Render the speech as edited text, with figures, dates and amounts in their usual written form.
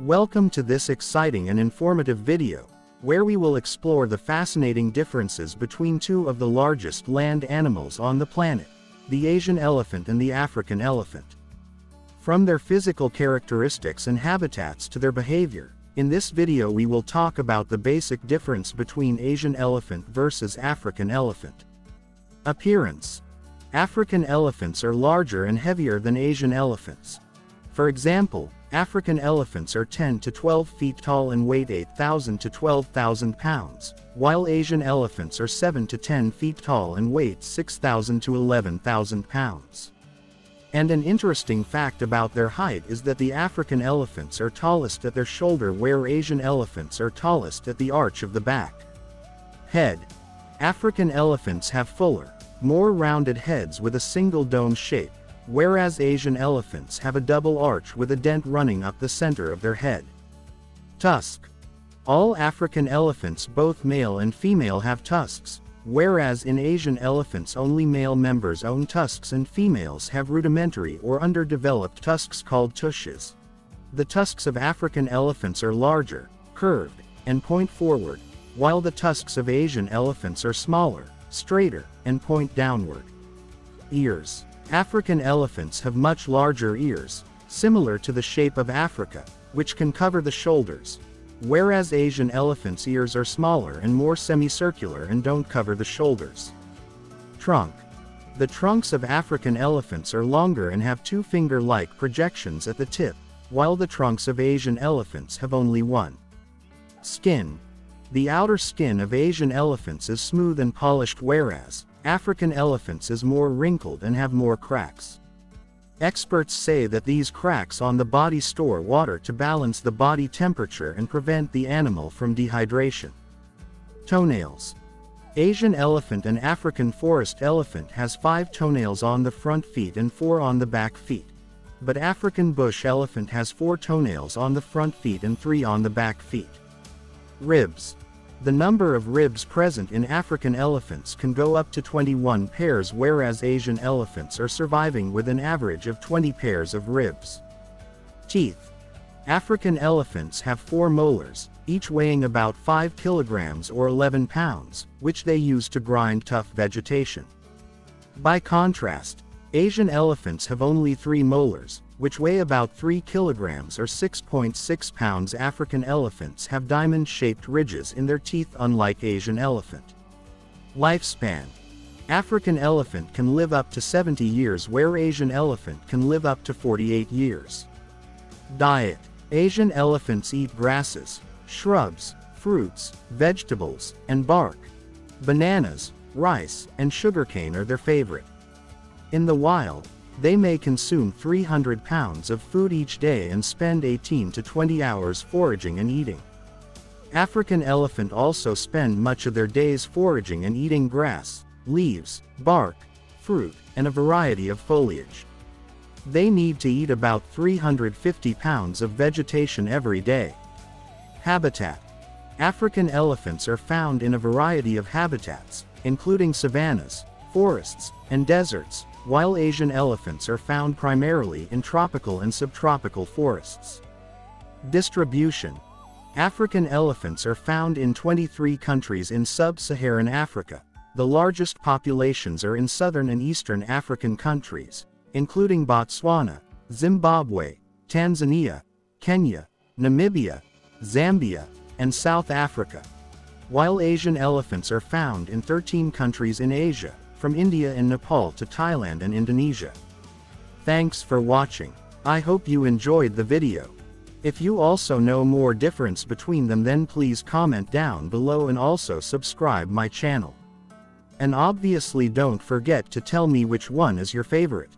Welcome to this exciting and informative video, where we will explore the fascinating differences between two of the largest land animals on the planet, the Asian elephant and the African elephant. From their physical characteristics and habitats to their behavior, in this video we will talk about the basic difference between Asian elephant versus African elephant. Appearance. African elephants are larger and heavier than Asian elephants. For example, African elephants are 10 to 12 feet tall and weigh 8,000 to 12,000 pounds, while Asian elephants are 7 to 10 feet tall and weigh 6,000 to 11,000 pounds. And an interesting fact about their height is that the African elephants are tallest at their shoulder, where Asian elephants are tallest at the arch of the back. Head. African elephants have fuller, more rounded heads with a single dome shape, whereas Asian elephants have a double arch with a dent running up the center of their head. Tusk. All African elephants, both male and female, have tusks, whereas in Asian elephants only male members own tusks and females have rudimentary or underdeveloped tusks called tushes. The tusks of African elephants are larger, curved, and point forward, while the tusks of Asian elephants are smaller, straighter, and point downward. Ears. African elephants have much larger ears, similar to the shape of Africa, which can cover the shoulders, whereas Asian elephants' ears are smaller and more semicircular and don't cover the shoulders. Trunk. The trunks of African elephants are longer and have two finger-like projections at the tip, while the trunks of Asian elephants have only one. Skin. The outer skin of Asian elephants is smooth and polished, whereas African elephants is more wrinkled and have more cracks. Experts say that these cracks on the body store water to balance the body temperature and prevent the animal from dehydration. Toenails. Asian elephant and African forest elephant has 5 toenails on the front feet and 4 on the back feet, but African bush elephant has 4 toenails on the front feet and 3 on the back feet. Ribs. The number of ribs present in African elephants can go up to 21 pairs, whereas Asian elephants are surviving with an average of 20 pairs of ribs. Teeth. African elephants have 4 molars, each weighing about 5 kilograms or 11 pounds, which they use to grind tough vegetation. By contrast, Asian elephants have only 3 molars, which weigh about 3 kilograms or 6.6 pounds. African elephants have diamond-shaped ridges in their teeth, unlike Asian elephant. Lifespan. African elephant can live up to 70 years, where Asian elephant can live up to 48 years. Diet. Asian elephants eat grasses, shrubs, fruits, vegetables, and bark. Bananas, rice, and sugarcane are their favorite. In the wild, they may consume 300 pounds of food each day and spend 18 to 20 hours foraging and eating. African elephant also spend much of their days foraging and eating grass, leaves, bark, fruit, and a variety of foliage. They need to eat about 350 pounds of vegetation every day. Habitat. African elephants are found in a variety of habitats, including savannas, forests, and deserts, while Asian elephants are found primarily in tropical and subtropical forests. Distribution. African elephants are found in 23 countries in sub-Saharan Africa. The largest populations are in southern and eastern African countries, including Botswana, Zimbabwe, Tanzania, Kenya, Namibia, Zambia, and South Africa, while Asian elephants are found in 13 countries in Asia, from India and Nepal to Thailand and Indonesia. Thanks for watching. I hope you enjoyed the video. If you also know more difference between them, then please comment down below and also subscribe my channel. And obviously don't forget to tell me which one is your favorite.